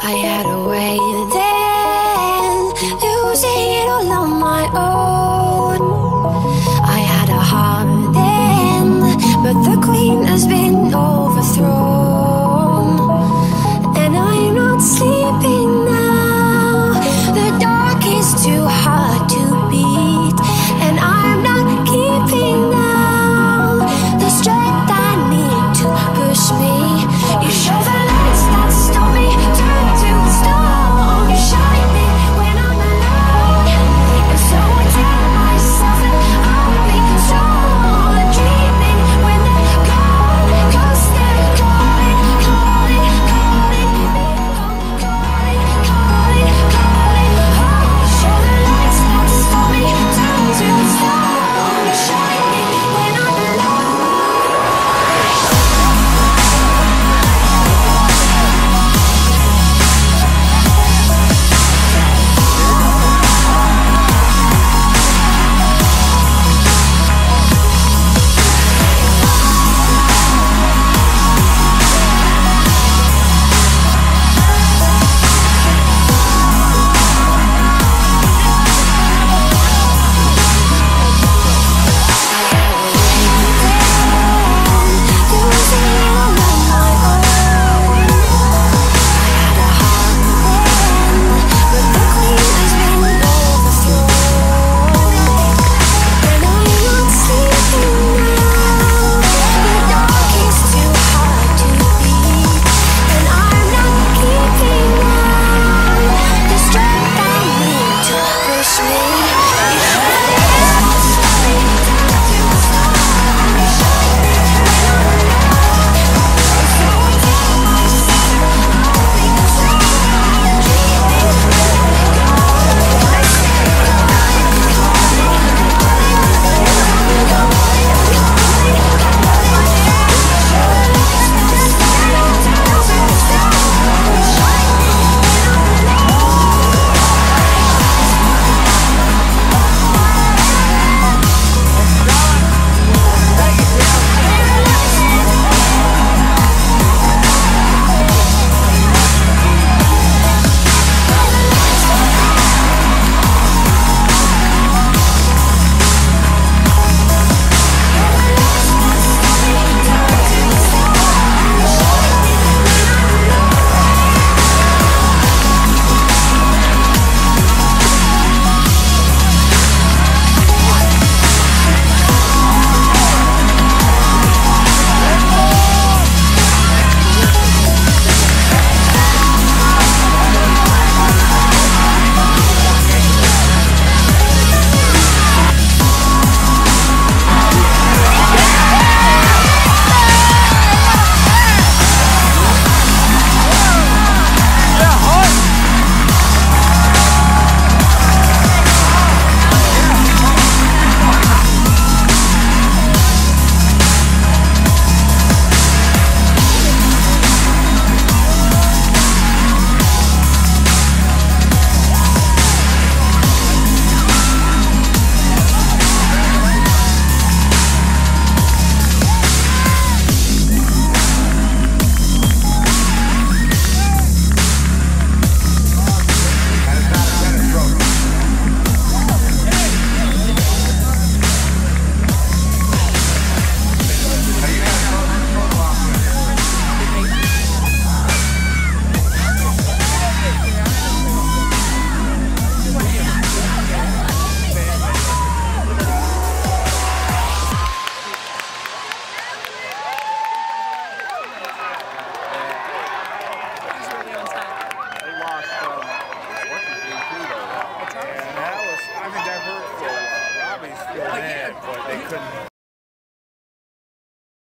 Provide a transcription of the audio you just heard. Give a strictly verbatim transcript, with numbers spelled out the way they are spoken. I had a way then, losing it all on my own. I had a heart then, but the queen has been